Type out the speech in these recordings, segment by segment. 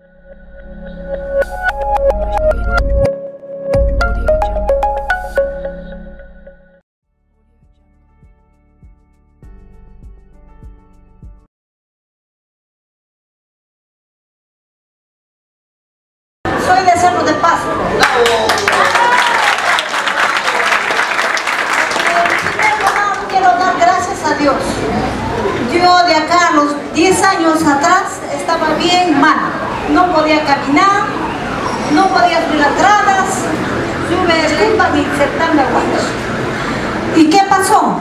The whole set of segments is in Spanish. Soy de Cerro de Pasco. En primer lugar, quiero dar gracias a Dios. Yo de acá a los 10 años atrás estaba bien mal. No podía caminar, no podía subir las gradas, iban a insertarme guantes. ¿Y qué pasó?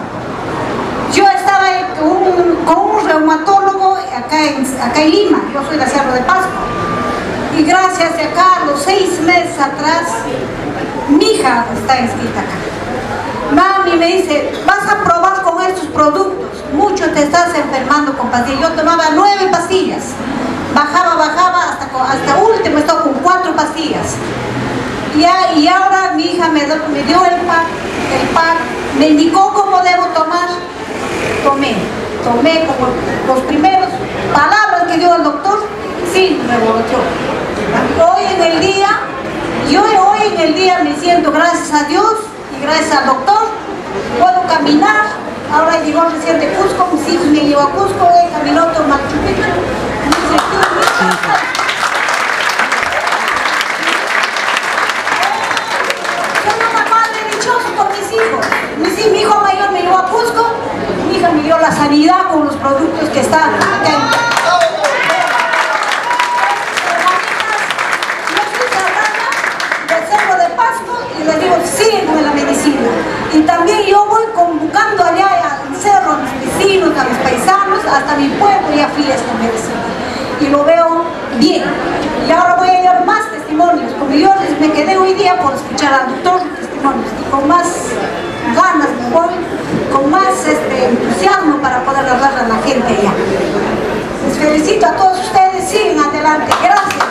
Yo estaba con un reumatólogo acá en Lima. Yo soy de Cerro de Pasco. Y gracias a Carlos, 6 meses atrás, mi hija está inscrita acá. Mami me dice, vas a probar con estos productos, mucho te estás enfermando con pastillas. Yo tomaba 9 pastillas, bajaba, hasta último estoy con 4 pastillas. Y ahora mi hija me dio el pack, me indicó cómo debo tomar. Tomé como los primeros palabras que dio el doctor, sí, me volteó. Hoy en el día me siento, gracias a Dios y gracias al doctor, puedo caminar. Ahora llegó recién de Cusco, mis hijos me llevó a Cusco, he caminado por Machu Picchu. Soy una madre dichosa por mis hijos. Mi hijo mayor me llevó a Cusco, mi hija me dio la sanidad con los productos que están acá. Y les digo, sígueme la medicina. Y también yo voy convocando allá al cerro, a mis vecinos, a mis paisanos, hasta mi pueblo y afilié esta medicina. Y lo veo bien. Y ahora voy a dar más testimonios, como yo me quedé hoy día por escuchar al doctor testimonios. Y con más ganas me voy, con más entusiasmo para poder hablar a la gente allá. Les felicito a todos ustedes, sigan adelante. Gracias.